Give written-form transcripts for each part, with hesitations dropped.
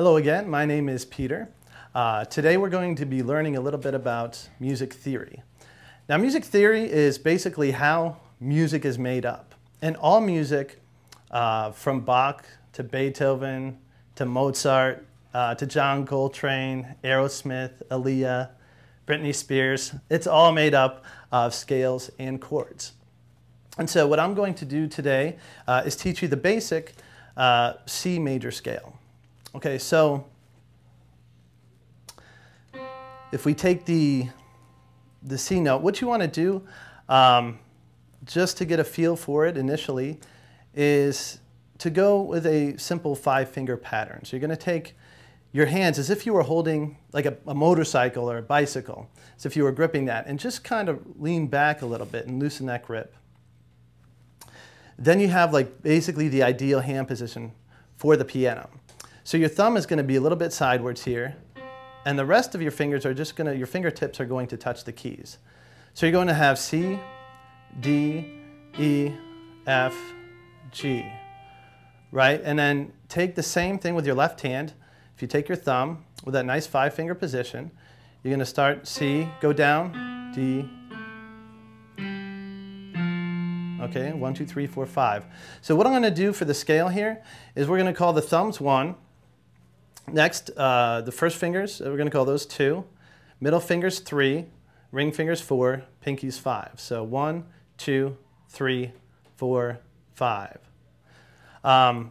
Hello again, my name is Peter. Today we're going to be learning a little bit about music theory. Now music theory is basically how music is made up. And all music from Bach to Beethoven to Mozart to John Coltrane, Aerosmith, Aaliyah, Britney Spears, it's all made up of scales and chords. And so what I'm going to do today is teach you the basic C major scale. Okay, so if we take the C note, what you want to do, just to get a feel for it initially, is to go with a simple five-finger pattern. So you're going to take your hands as if you were holding like a motorcycle or a bicycle, as if you were gripping that, and just kind of lean back a little bit and loosen that grip. Then you have like basically the ideal hand position for the piano. So your thumb is going to be a little bit sideways here, and the rest of your fingers are just going to, your fingertips are going to touch the keys. So you're going to have C, D, E, F, G, right? And then take the same thing with your left hand. If you take your thumb with that nice five finger position, you're going to start C, go down, D, okay, 1, 2, 3, 4, 5. So what I'm going to do for the scale here is we're going to call the thumbs 1. Next, the first fingers, we're going to call those 2. Middle fingers 3, ring fingers 4, pinkies 5. So 1, 2, 3, 4, 5.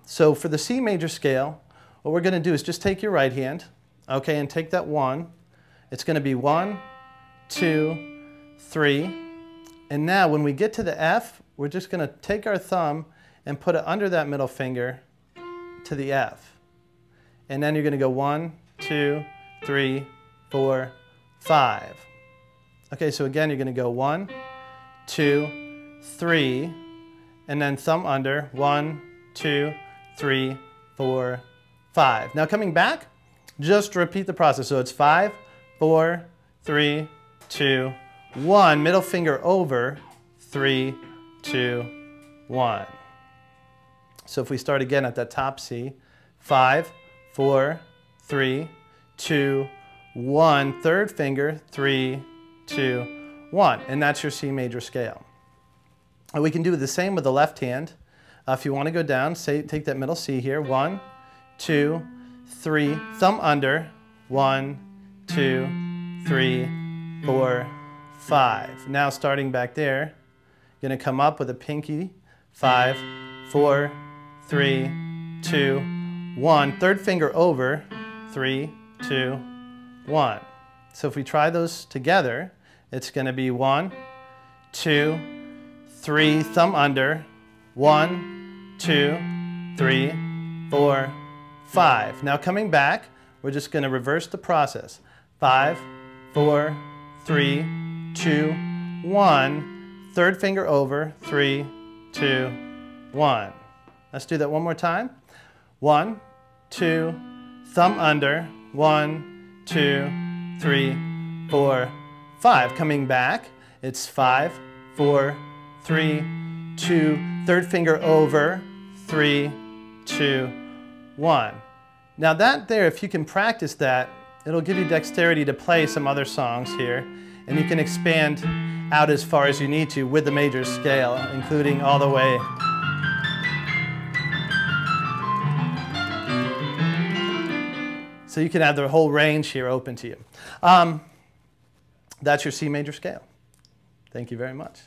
So for the C major scale, what we're going to do is just take your right hand, okay, and take that 1. It's going to be 1, 2, 3. And now when we get to the F, we're just going to take our thumb and put it under that middle finger to the F. And then you're going to go 1, 2, 3, 4, 5. Okay, so again, you're going to go 1, 2, 3, and then thumb under, 1, 2, 3, 4, 5. Now coming back, just repeat the process. So it's 5, 4, 3, 2, 1. Middle finger over, 3, 2, 1. So if we start again at that top C, 5, 4, 3, 2, 1. Third finger, 3, 2, 1. And that's your C major scale. And we can do the same with the left hand. If you want to go down, say, take that middle C here, 1, 2, 3, thumb under, 1, 2, 3, 4, 5. Now starting back there, you're going to come up with a pinky, 5, 4, 3, 2, 1. Third finger over, 3, 2, 1. So if we try those together, it's going to be 1, 2, 3, thumb under, 1, 2, 3, 4, 5. Now coming back, we're just going to reverse the process. 5, 4, 3, 2, 1. Third finger over, 3, 2, 1. Let's do that one more time. 1, 2, thumb under, 1, 2, 3, 4, 5. Coming back, it's 5, 4, 3, 2. Third finger over, 3, 2, 1. Now that there, if you can practice that, it'll give you dexterity to play some other songs here, and you can expand out as far as you need to with the major scale, including all the way so you can have the whole range here open to you. That's your C major scale. Thank you very much.